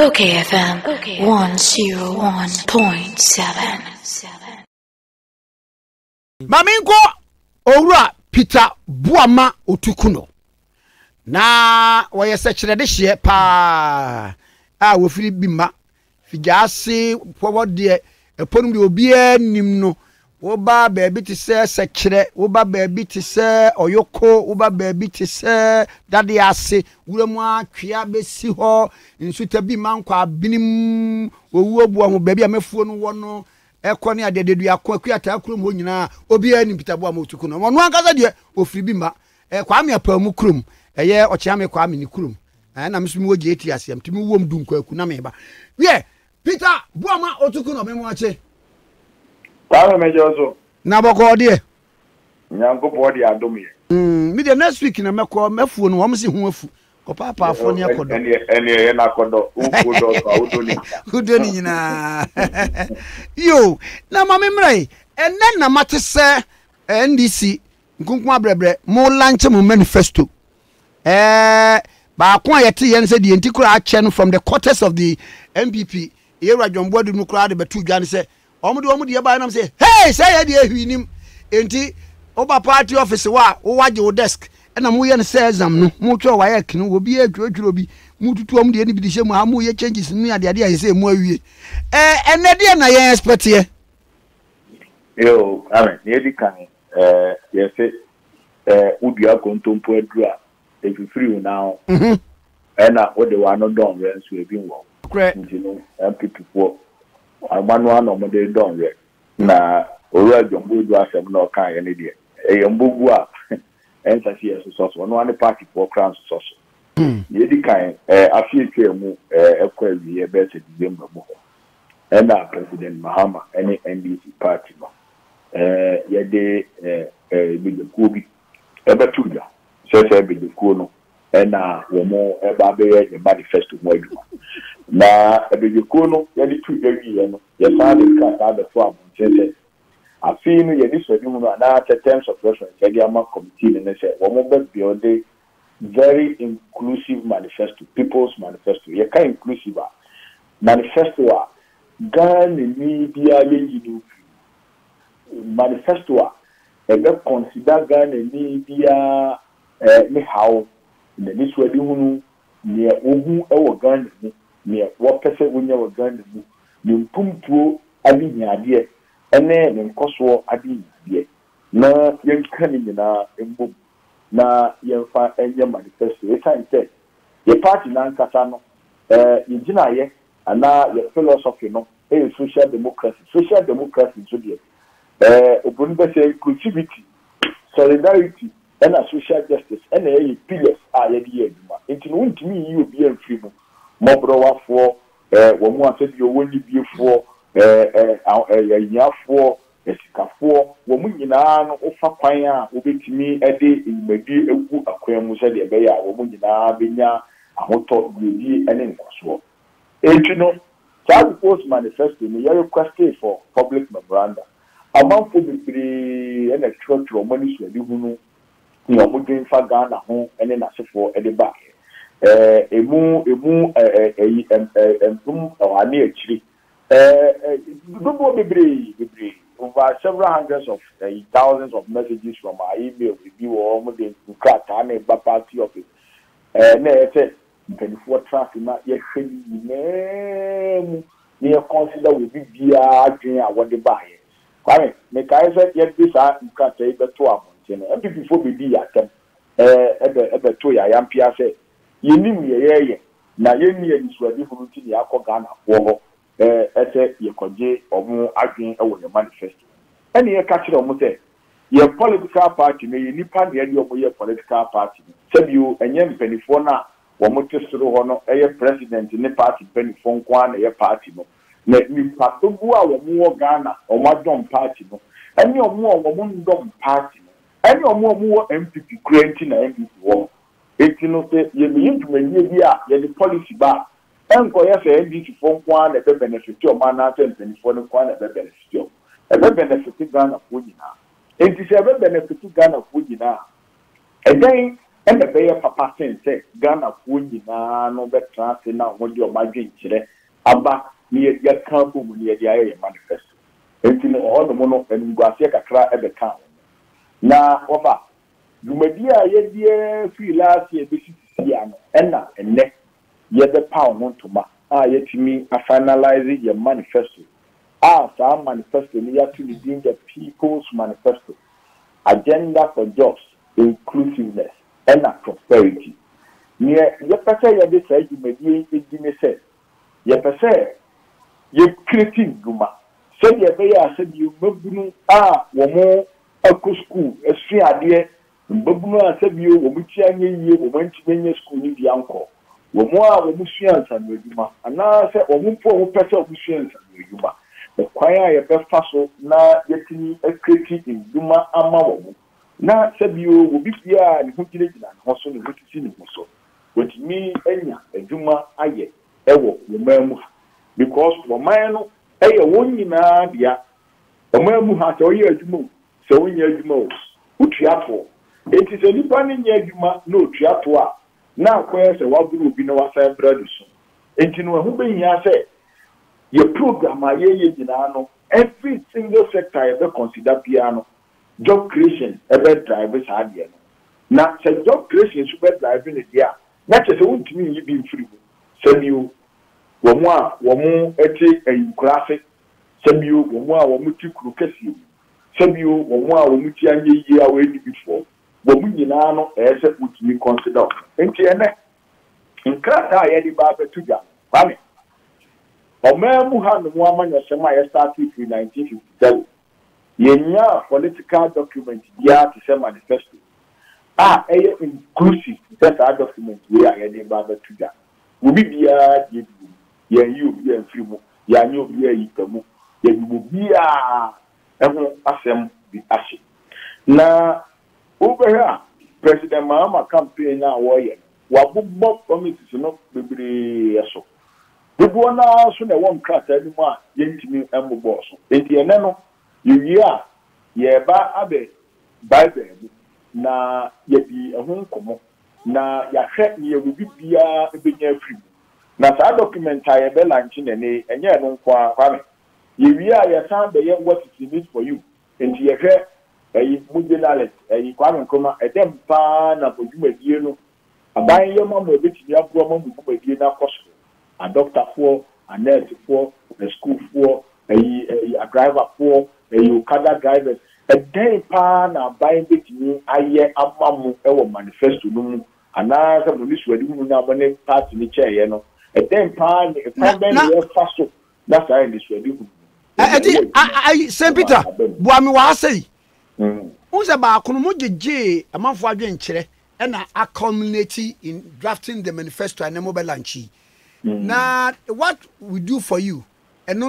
Okay FM 101.7. Maminko Owura Peter Boamah Otukonor. Na wayese chredehye pa a wofiri bima fijase wode eponum de obi anim no woba baabi te se sekre woba baabi te se oyoko woba baabi te se dade ase wuramu atwea besi ho nsuta bi mankwa binim owu obu ho baabi amefuo no wo no ekọ ne adededu akwa atakrum ho nyina obi anim Peter Boamah Otukonor wono ankaza de ofiri bima kwa me apamu krum eye oche ame kwa me ni krum na msumi woje eti ase mtimi wo mdu nkwa ku na me ba ye Peter Boamah Otukonor memo ache Tawe mejozo. Na boko de. Nyanko po de adom ye. Me de next week na meko mefuo no wom se ho afu. Ko papa afo ne akodo. Ene na akodo. Ukodo pa udoni. Udoni nyina. Yo, na mame mrai. Ene na mate se NDC nkunkun abrebre mo launch mo manifesto. Ba kwa yete yen se de ntikura achen from the quarters of the MPP. Ye rajonbo de nukura de betu gani se omudu ya ba na say hey say ya de hwinim enti oba party office wa wo waje wo desk na mo ye ne say exam no mo twa wa ye kinu obi adwodwuro bi mo tutu omudu ni bidishe mu ha mo ye changes nu ya de ade ya say mo awie enede na ye expect ye yo amen ye di kan ye say udua kontompo adura e fi free now na wo de wa no don we so e bi wo you know MPP4 Amanwa no mo de don ye na oru ajombo du asem na okan ye ne de e yombogu a ensasi ye so so no ane party for crown so so ye di kan afietwe mu ekwa wiye be se de mbabo na President Mahama ene NDC party ma ye de bi de kubi e ba tuja se bi de ku no na wo mo e ba be ye manifesto mo aduma na ebejikono yali tu ewi yeno ya sabe ka ta da fwa mutete afinu yali sodimu na terms of reference yali ama committee ne se wo mo be beyond very inclusive manifesto people's manifesto ya ka inclusive manifesto wa Ghana media yengidu manifesto wa ebe consider Ghana media ni how ne diswedi hunu ne ogu ewo Ghana ne wopese unya waganda mu ne mpumtuo abinyade ene ne nkoso abinyade na yenkani nyina embo na yenfa enye manifesto etanse ye party na nkata no yiginaye ana ye philosophy no e social democracy judie obunbese inclusivity solidarity ena social justice ene ye pillars aye di eduma enti no ntimi yi obi amfiri mu Mobrowa for one wants to be only before a year for a sika for woman in an offer pioneer who beat me a day in maybe a good acquaintance at the bay. A woman in Abinia, a hotel, greedy, and in Kosovo. Agent, child post manifesting a requested for public memoranda. Among publicly and a church or money to a new woman for Ghana home and then as for at the back. Over several hundreds of thousands of messages from our email review or almost in party office. Consider will be what they buy. I make I said, yet this I can't take the 2 months. Before we be at them, I am Piace. Yeni yeye na yeni ye nsuade huruti ni akoga na wo ese yekoje omu adwen ewo ne manifesto ene ye ka kire omu se ye political party ne ye nipa ne ye omu ye political party sebio enye mpenifo na wo motesoro ho no eye president ne party penifo nkwa na ye party no na nipa to bua wo mu wo Ghana omu adom party no ene omu ndom party no ene omu wo MPP krenti na MPP wo etino se ye miyintumeni bia ye the policy ba enko ye se nditi fo kwa na be benefit o ma na 2024 ni kwa na be benefit o e be benefit Ghana fo nyina enti se be benefit Ghana fo nyina e den And the bear papa said, Ghana, wounded, no better, and now when you're my dream today, about near your camp near the area manifest. And you know, all the mono and Guasiaca cry at the town. Now, over, you may be a year, 3 last year, this is Anna, and next, yet the pound want to mark. Ah, yet me, I finalize your manifesto. Ah, some manifesto near to the people's manifesto. Agenda for jobs, inclusiveness. And prosperity. Near your person, you decide you may be a dinner set. Your person, you're creating Guma. Say your bear said you Mabunu are Womo, Uncle School, a free idea. Mabuna said you Womuchian, you went to many school with the uncle. Womoa, Womusians and Reguma. And now said Womupo, Pesser of Musians and Reguma. The choir, a best fossil, now getting a critic in Guma and Mawamu. Na Sabio will be here and who did it and also the Russian also. With me, Enya, a Duma, Aye, Ewo, Womamu. Because Romano, a woman in Adia, Omamu has all your Dumo, so in your Dumos. Utriato. It is a new one in your Duma, no Triatoa. Now, where's a Wabu will be no outside brothers. And you know who being here said, your program, my Yay Dinano, every single sector I ever consider piano. Job creation, every driver's idea. Now, say job creation, super driving it, yeah. Not just a wound to me, you've been free. Send you one more, ethic and graphic. Send you one more, multi-crocassi. Send you one more, multi-year away before. Woman, you know, as it would be considered. And TNF. In class, I had a barber to them. Money. A man who had woman or semi started in 1957. Yenya political document here to say manifesto. Ah, inclusive. That's our document. We are heading back to that. We be here. You be a film. You be a itamu. You be a asem the ashe. Now over here, President Mahama campaign now warrior. Wabu promises no be so. People now soon they won't crash anymore. Yentimi emu boss. Entieneno. You are, ye ba abe, Bible, na ye be a home common, na ya shep ye will be a beginner free. Now, I document I be lunching and ye don't qua family. You are your son, the young what it needs for you, and ye shep a muddinallet, a quam coma, a damn pan up with you a dear. A buying your mum will be your woman with a dear possible. A doctor for, a nurse for, a school for, a driver for. You can't drive it. A day pan and buying it new. I hear a mamma manifesto. And now the police were doing our money part in the chair. You know, a day pan, a family fast. That's how this were doing. I Saint Peter, Wamiwasi. Who's about Kunumoji J, a month for adventure, and a community in drafting the manifesto and a mobile lanchi. Now, what we do for you, and no,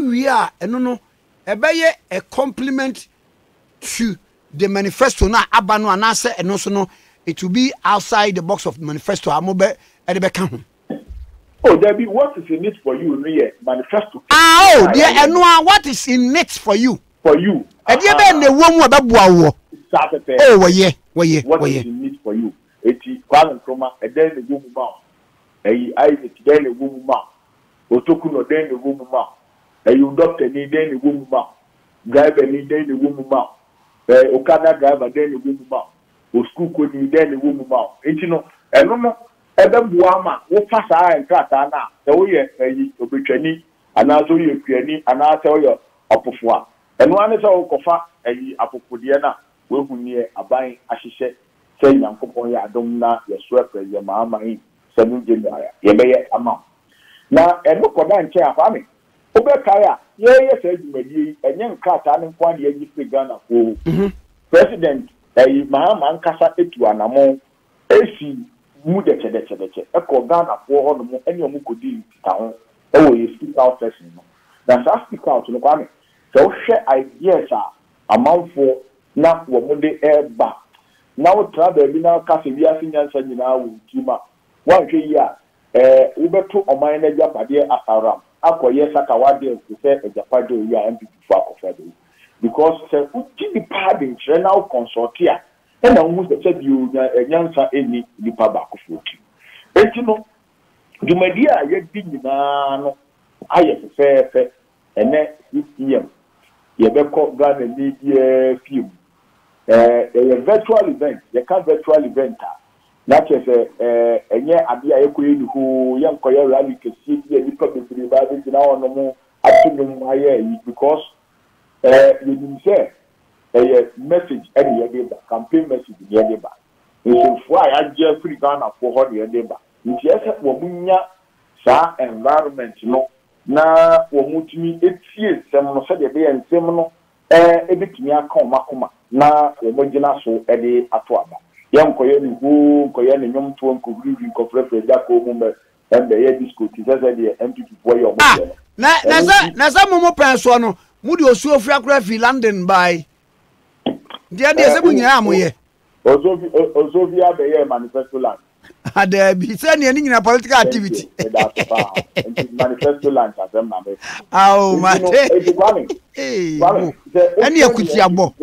we are, and no. A compliment to the manifesto na abano anase and also no it will be outside the box of the manifesto amobe edebeka. Oh, there be what is in it for you here manifesto. Ah, oh, yeah, and what is in it for you? For you. And you be ne wo mu abeboa wo. Oh, we ye. What is in it for you? Eti kwalan kroma e den ne wo mu ma. Eyi Isaac den ne wo mu ma. Otokuno den ne wo mu ma. You doctor need any woman, driver need any woman, Okada driver then a woman, or school could need any woman. And you know, a woman, Adam Boamah, what pass I and Catana, the way a Britanny, and I told you a piano, and I tell you a performer. And one is our coffer, a Apopodiana, will be near a buying, as she said, saying, Uncle Poya, Domna, your sweeper, your mamma, 7 January, your mayor amount. Now, and look for that chair, family. Obekaya, yes, everybody, and young cat, and one year you began a fool. President, Mahama Kasa Etuanamo, AC, Mudeche, Echo Ghana, for on any Mukudi town, always speak out person. That's us speak out to the family. So share ideas are a mouthful, not one day air back. Now travel, we now cast a year senior sending out with Juma. 1 year, Uberto or my energy up a dear Asaram. Yes, I can say a Japado, you are MP for because the Uti Pad in General Consortia, And almost said you young son any back of you. And you know, the media yet did no I fair and next 6 years. You have called Ghana media film. A virtual event, you can't virtual event. That is a year at the Aquin who young Koya Rally can see the problem to the Bible now no more. Because you didn't say a message any other campaign message in your neighbor. It's why I just free Ghana for your neighbor. If you have Womunya, sa environment, no, na Womutimi, 8 years, seminal Saturday and seminal, a bit near Comakuma, na Womogina so at the Atuaba. Young Koyani who Koyani Yom Tuan could live in Cofre Jacob and the air disco is as the empty boy of Nasa Momo Pranswano, Mudio Sofia London by the idea Sabunamoye. Also, via the air manifesto land. Had there be sending a political activity? Manifesto land as a man. Oh, my dear. Any of which you are more.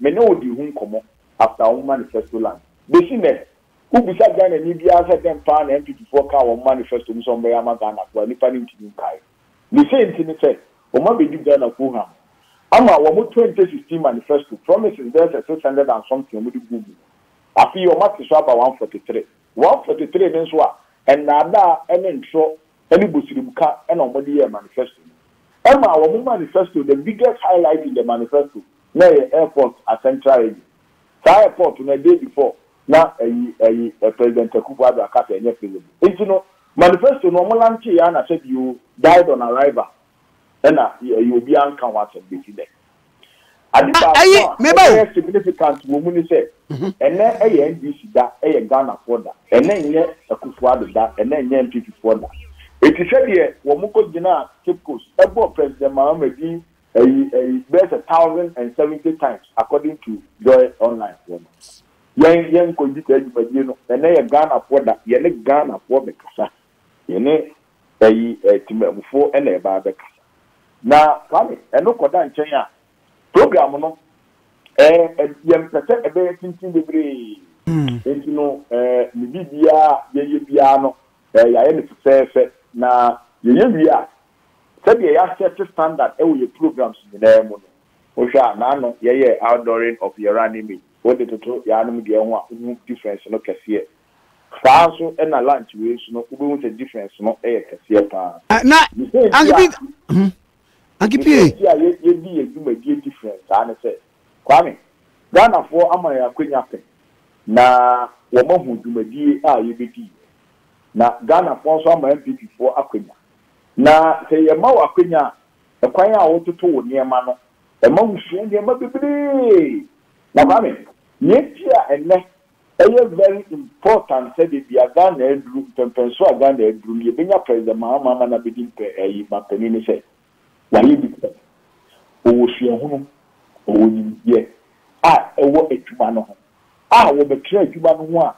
May know the whom come after our manifesto land. The sinner who beside Ghana and India has them found empty before car or manifesto somewhere Amagana for any planning to do Kai. The same thing said, Oma be Ghana Kuham. Ama, Wamu 2016 manifesto promises there's a 600 and something with the boom. I feel your mark is about 143. 143 then so, and Nada and then so, any Busimuka and Omadi manifesto. Emma, our manifesto, the biggest highlight in the manifesto, nay airport at Central. Airport on the day before, now a President Kukwada Kata and Yefilim. It's no manifesto normal anti and I said you died on arrival and you'll be uncounted. I significant woman said, and then a NDC that a Ghana for that, and then yet a Kukwada that, and then NPP for that. It is said here, Womoko Jina, Tipkos, Ebo President Mahama. There's 1,070 times according to Joy Online. Young could be said, but you know, and they are Ghana for that, Yellow Ghana for the Casa. You know, before and about the Casa. Now, Kami, and look what I'm saying. Program, no, and young percent a very simple degree. You know, Nibia, Yebiano, I am fair, now, Yebia. Sabi ya set standard ewe programs ni na emu no ohwa na no ye outdooring of your anime what the to ya anime de ho a difference no kase fa so e na lunch we so no obo the difference no e kase pa na angipi ya ye di eduma di difference ana se kwame Ghana for amaya akwenya pe na wo mahu eduma di a ye bedi na Ghana for so amaya pipi for akwenya na say a maw akwenya a kwanya auto to near mano a mong shin de mabibri na mame yetia and a very important said it be a gun and room tempenso a gun and room you bring up President Mahama na bidin pe a mapenini say na ye bi o shi hunu o ni ye a ewo etuma no a wo betra etuma no ho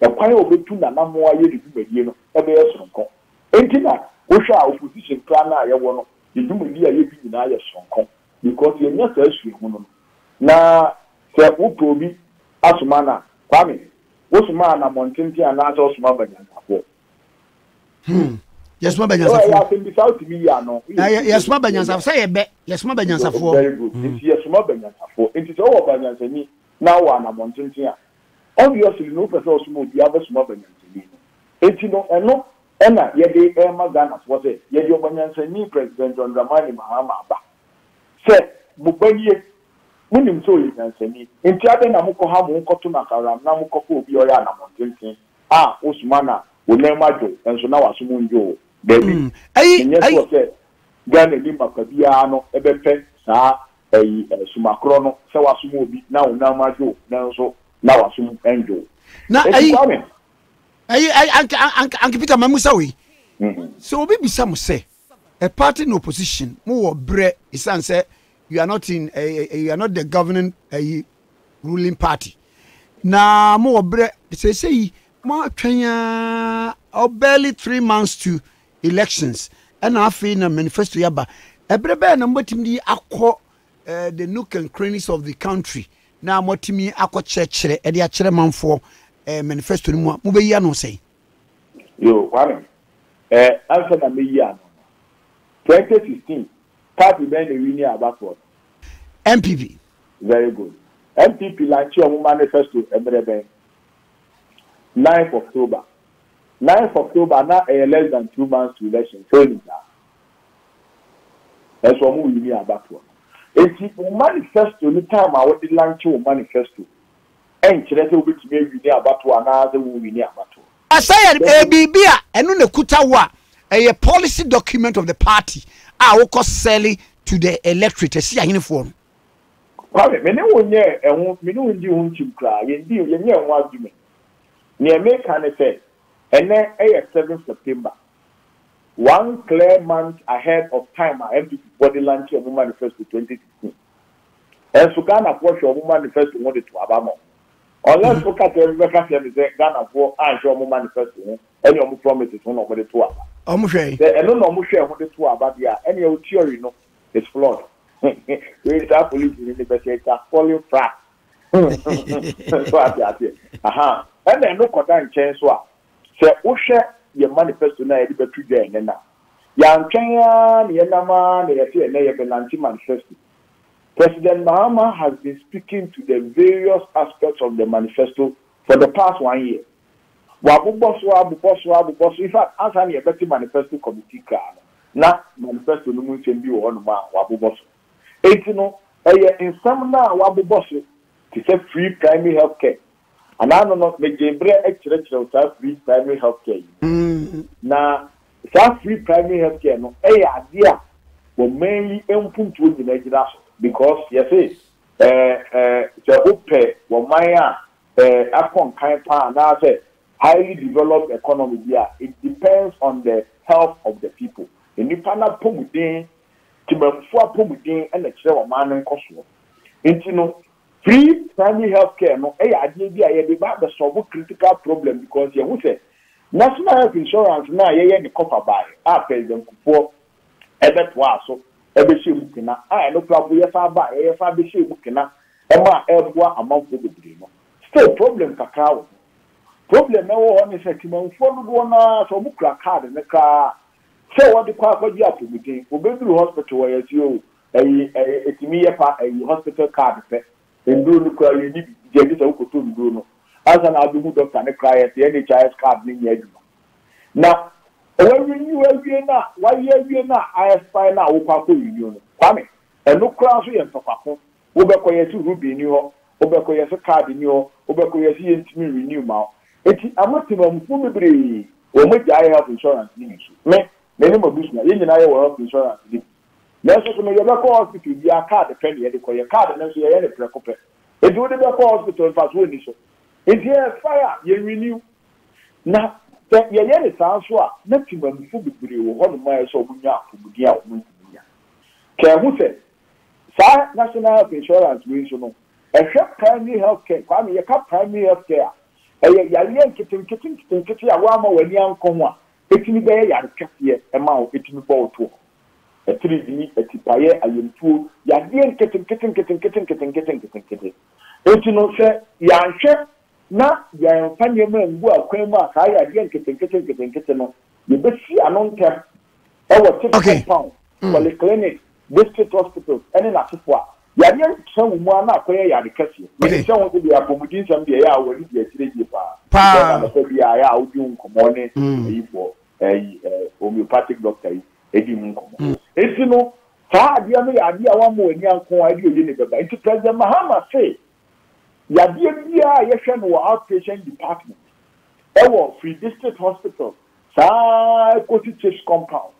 a kwanya obetu na namoa ye de bibadie no e be yesoronko entina Osha opposition plan na ya wono idumudi aye bi na ya sonko because you not as we hono na se upo bi asuma na kwame osuma na montenti ana asuma banyasafo yesuma banyasafo ya tin bi south media no yesuma banyasafo say ebe yesuma banyasafo very good yesuma banyasafo ntito wo banyasani na wa na montenti a obviously no person osuma obi abasuma banyasani entino eno Ena yedi Emma Ghana was it? Yedi Obanyansa ni President John Dramani Mahama ba. Se mubanye muni msoli nyansa ni. Intiade na muko hamu uko tunakaram na muko kubi oya na mountain. Ah Usmana unemajo enzona wasumu njo. Baby. Nyesu wase Ghana ni makabia ano ebepe saa sumakrono se wasumu obi na unamajo nenzo na wasumu enjo. Na ayi. I Peter Mamusawi. So maybe some say a party in opposition more bre is answer you are not in you are not the governing ruling party. Na more bre say more train or barely 3 months to elections and I feel in a manifesto yaba. A brebe number team the nuke and crannies of the country. na motimi akɔkyerɛkyerɛ ɛde akyerɛ manfo manifesto ni mu be yia no sey yo wano answer na me yia 2016 party ben the winner about what MPP very good MPP launch your manifesto ebrebe 9th October 9th October na less than 2 months to election training that's what we need about what. If you manifesto the time I would launch your manifesto, and today we will be about to another woman. I said, Bibia, and on the Kutawa, a policy document of the party, I will cost selling to the electorate. See a uniform. Well, many one year and won't mean you cry, indeed, you know what you mean. Near me can effect, and then 7th September. 1 clear month ahead of time, I empty body lunch of woman manifesto 2016. And so Ghana for your woman manifesto wanted to Abamo. Unless look at the Rebecca Ghana for and your manifesto, and your promises one of the two. I don't know much about the two about the any old theory, no, it's flawed. We are police university are following facts. Aha, and then look at that change. So, Usher. Your manifesto na yedi betu je nena ya ntanya ne yanama ne yati ene ye benanti manifesto. President Mahama has been speaking to the various aspects of the manifesto for the past 1 year. Wa buboso in fact answer ne betu manifesto committee card na manifesto no mu tembi wo no ma wa buboso etino eye insam na wa buboso to say free primary health care. And I don't know, the Gabriel actually free primary health care. Now, that free primary health care, no, idea will mainly input to the legislation because, yes, the OPE will maya upon kind now say highly developed economy here. It depends on the health of the people. And if I'm not promoting, and the children man and customer, you know. Free primary health care, no, the solve critical problem because you would say national health insurance now, the cover by President Kufuor, Ebert Waso, Ebeshi Bukina, I no problem, yes, I buy, yes, I be Bukina, Emma Elboa among the dream. Still, problem cacao. Problem no one is a Timon for the one, so Mukra card in the car. So what the car for the activity, we go to hospital as you a hospital card. In Bruno, you need James Okutu Bruno. As an Abu doctor, and cry at the NHS card in Yedma. Now, when you are Vienna, why you are not? I aspire now, Opaco Union. Come, and no cross we and Papaco, Obercoyas Ruby in your Obercoyas card in your Obercoyas in me renew now. It's a maximum fully or make the health insurance. May minimum business, even I health insurance. Nurses may have hospital, you are card, depending on your card, and you are any preoccupied. If you never call hospital, fast winning. If you have fire, you renew. Now, that your yellow sounds were nothing but the food with you, 1 mile so we are to be out. Care who said, Sir, national health insurance, we should know. A shop primary health care, come here, cup primary health care. A young kitten, a warmer when young coma. It's in the day, I kept here, a mouth, it's in the ball too. A 3D, a tipaye, a yumpu, Yadian kitten. Don't you know, sir? Yan chef, not Yan Panyaman, who are Kramer, I again kitten. You best see a long term. Over £50 for the clinic, district hospitals, and in a support. Yadian, someone not pay at the castle. Maybe someone will be accommodating some day. I will be a 3D bar. Power, I will do morning for a homeopathic doctor. If you know, idea one more young idea. President Mahama say, Yadia outpatient department, our free district hospital, Saikoti Church compound.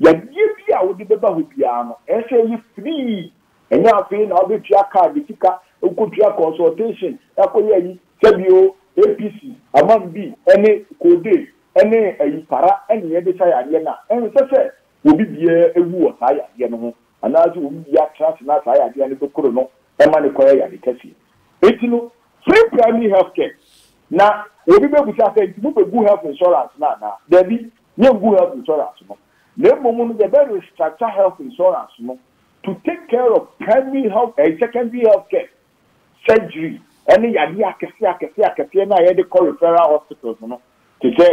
Yadia would be the Bahubiano, SAE free, and now paying all the Jaka, the Tika, Ukutria consultation, Akoya, Tabio, APC, among B, NA, Kode, NA, Para, and Yedisha Yana, and such. Will be a war higher, and as you will be a transnational higher, the Corona, and Manicoya, the Cassie. It's no free primary health care. Now, we will say, you will have insurance now. There be no good health insurance. No moment, the very structure health insurance to take care of primary health and secondary health care. surgery. Any idea I can see. Now I call referral hospitals, you know. To say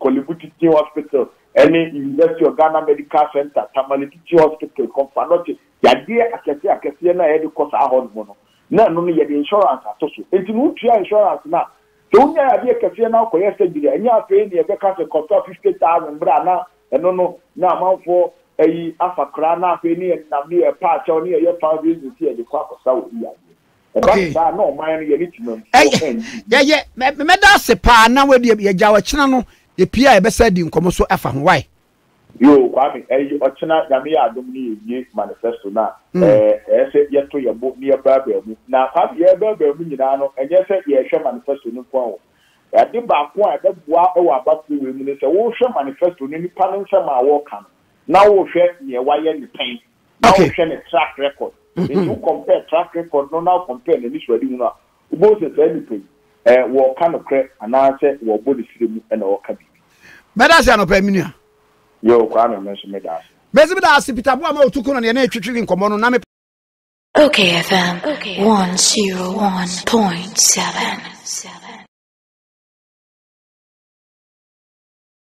Kolibuti Hospital, any University of Ghana Medical Center, Tamale Hospital, Confanote. Idea I can see. Now I call our own, you know. Now no need the insurance at all. It's not insurance now. So when I idea I can now call yesterday. Any affair in the cancer control 50,000 brana. No. Now I'm for. Okay. Yeah. Now we share the wire in the time. Now we share the track record. If you compare track record, now compare the initial you know. Both is anything. We kind of create an answer. We both the same and we can be. Medasi ano premium. Yo, kama mention medasi. Medasi Peter Boamah Otukonor ni ane komono na me. Okay, FM 101.7.